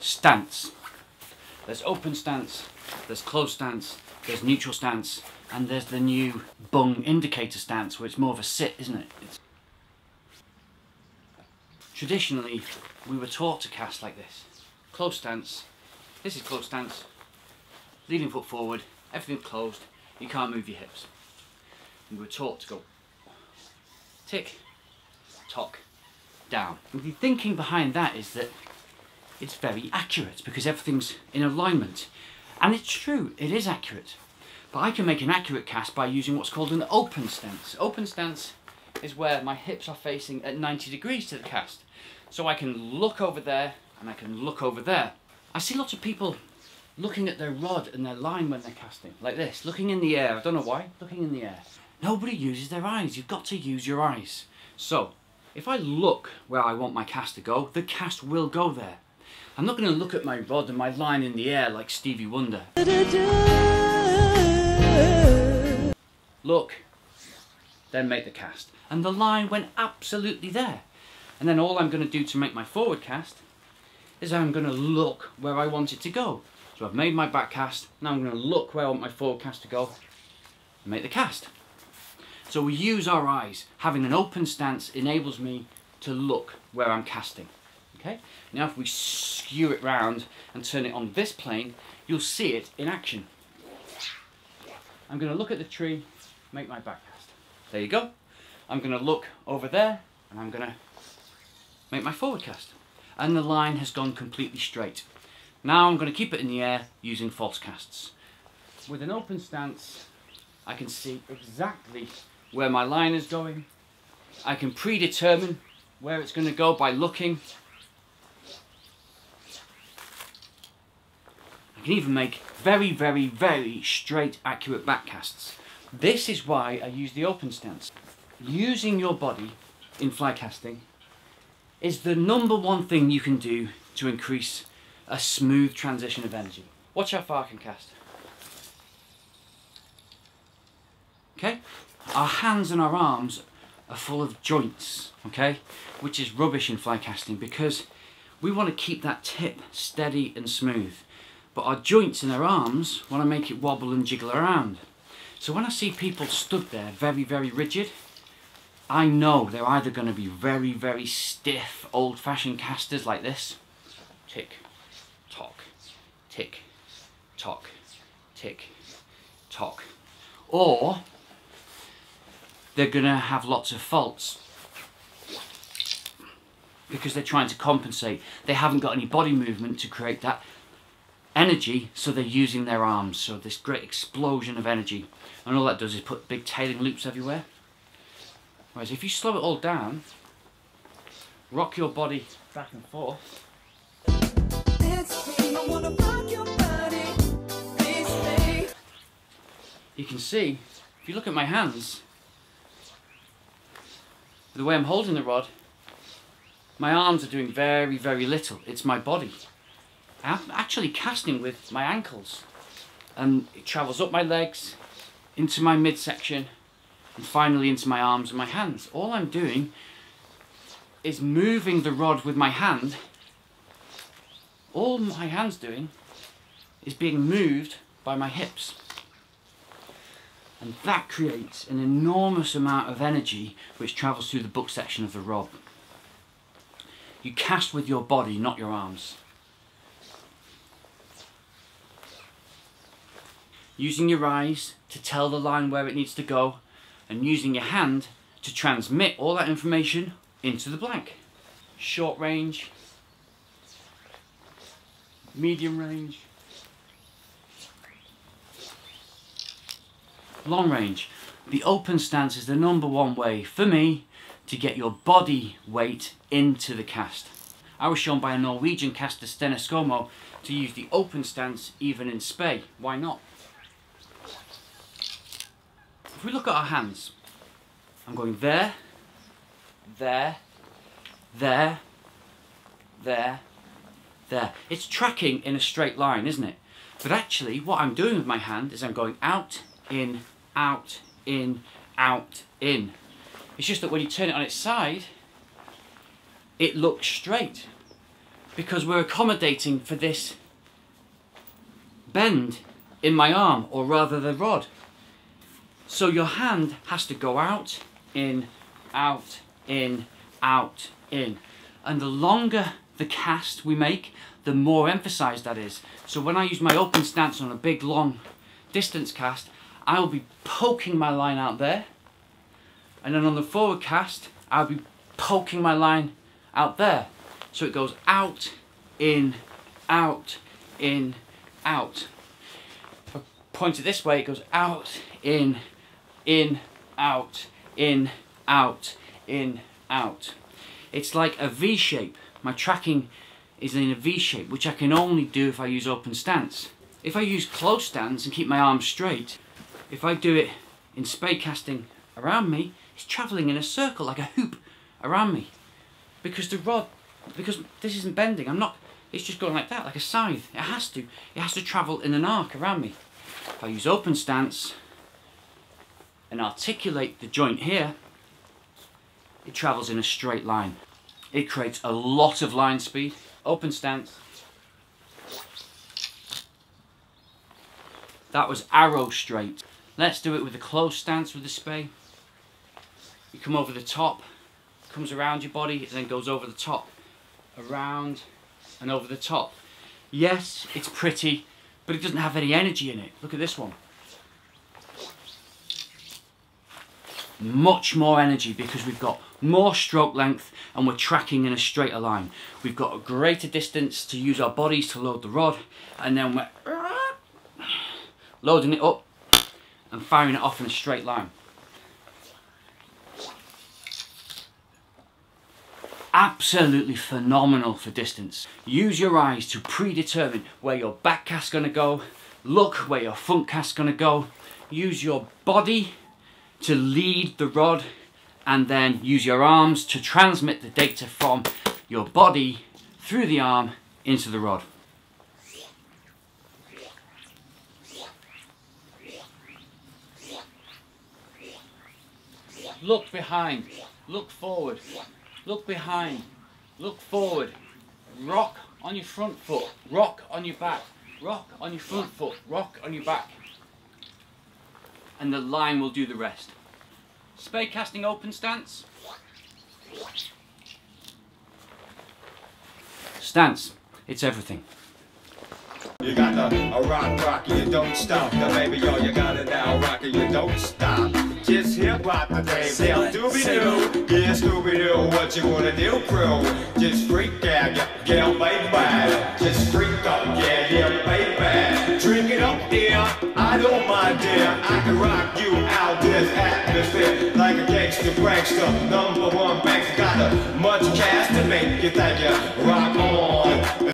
stance. There's open stance, there's closed stance, there's neutral stance, and there's the new bung indicator stance, where it's more of a sit, isn't it? Traditionally, we were taught to cast like this. Closed stance, this is closed stance, leading foot forward, everything closed, you can't move your hips. And we were taught to go tick, tock, down. And the thinking behind that is that it's very accurate because everything's in alignment. And it's true, it is accurate. But I can make an accurate cast by using what's called an open stance. Open stance is where my hips are facing at 90 degrees to the cast. So I can look over there and I can look over there. I see lots of people looking at their rod and their line when they're casting, like this, looking in the air. I don't know why, looking in the air. Nobody uses their eyes. You've got to use your eyes. So if I look where I want my cast to go, the cast will go there. I'm not going to look at my rod and my line in the air like Stevie Wonder. Look, then make the cast. And the line went absolutely there. And then all I'm going to do to make my forward cast is I'm going to look where I want it to go. So I've made my back cast, now I'm going to look where I want my forward cast to go and make the cast. So we use our eyes. Having an open stance enables me to look where I'm casting. Okay? Now if we skew it round and turn it on this plane, you'll see it in action. I'm going to look at the tree, make my back cast. There you go. I'm going to look over there and I'm going to make my forward cast. And the line has gone completely straight. Now I'm going to keep it in the air using false casts. With an open stance, I can see exactly where my line is going. I can predetermine where it's going to go by looking. I can even make very, very, very straight, accurate backcasts. This is why I use the open stance. Using your body in fly casting is the #1 thing you can do to increase a smooth transition of energy. Watch how far I can cast. Okay? Our hands and our arms are full of joints, okay? Which is rubbish in fly casting because we want to keep that tip steady and smooth. But our joints in our arms want to make it wobble and jiggle around. So when I see people stood there very, very rigid, I know they're either going to be very, very stiff, old-fashioned casters like this. Tick, tock, tick, tock, tick, tock. Or they're going to have lots of faults because they're trying to compensate. They haven't got any body movement to create that energy, so they're using their arms. So this great explosion of energy. And all that does is put big tailing loops everywhere. Whereas if you slow it all down, rock your body back and forth. You can see, if you look at my hands, the way I'm holding the rod, my arms are doing very, very little. It's my body. I'm actually casting with my ankles. And it travels up my legs, into my midsection, and finally into my arms and my hands. All I'm doing is moving the rod with my hand. All my hand's doing is being moved by my hips. And that creates an enormous amount of energy which travels through the book section of the rod. You cast with your body, not your arms. Using your eyes to tell the line where it needs to go, and using your hand to transmit all that information into the blank. Short range, medium range, long range. The open stance is the #1 way for me to get your body weight into the cast. I was shown by a Norwegian caster, Sten Eskomo, to use the open stance even in spay. Why not? If we look at our hands, I'm going there, there, there, there, there. It's tracking in a straight line, isn't it? But actually, what I'm doing with my hand is I'm going out, in, out, in, out, in. It's just that when you turn it on its side, it looks straight. because we're accommodating for this bend in my arm, or rather the rod. So your hand has to go out, in, out, in, out, in. And the longer the cast we make, the more emphasised that is. So when I use my open stance on a big long distance cast, I'll be poking my line out there, and then on the forward cast, I'll be poking my line out there. So it goes out, in, out, in, out. If I point it this way, it goes out, in, out, in, out, in, out. It's like a V shape. My tracking is in a V shape, which I can only do if I use open stance. If I use close stance and keep my arms straight, if I do it in spade casting around me, it's travelling in a circle like a hoop around me, because the rod, because this isn't bending, I'm not, it's just going like that, like a scythe. It has to travel in an arc around me. If I use open stance and articulate the joint here, it travels in a straight line. It creates a lot of line speed. Open stance. That was arrow straight. Let's do it with a close stance with the spade. You come over the top, comes around your body, and then goes over the top, around and over the top. Yes, it's pretty, but it doesn't have any energy in it. Look at this one. Much more energy because we've got more stroke length and we're tracking in a straighter line. We've got a greater distance to use our bodies to load the rod, and then we're loading it up and firing it off in a straight line. Absolutely phenomenal for distance. Use your eyes to predetermine where your back cast's going to go, look where your front cast's going to go, use your body to lead the rod, and then use your arms to transmit the data from your body through the arm into the rod. Look behind, look forward, look behind, look forward, rock on your front foot, rock on your back, rock on your front foot, rock on your back. And the line will do the rest. Spade casting open stance. Stance, it's everything. You got a rock, you don't stop. The baby, yo, you got it now, rock, you don't stop. Just hip hop the baby, doobie-doo. Yeah, Scooby-Doo, what you gonna do, crew? Just freak out, yeah, baby. Just freak out, yeah, baby. Drink it up, dear, I don't mind, dear. I can rock you out this atmosphere like a gangster, prankster, number one banks. Got a much cash to make you think you rock on.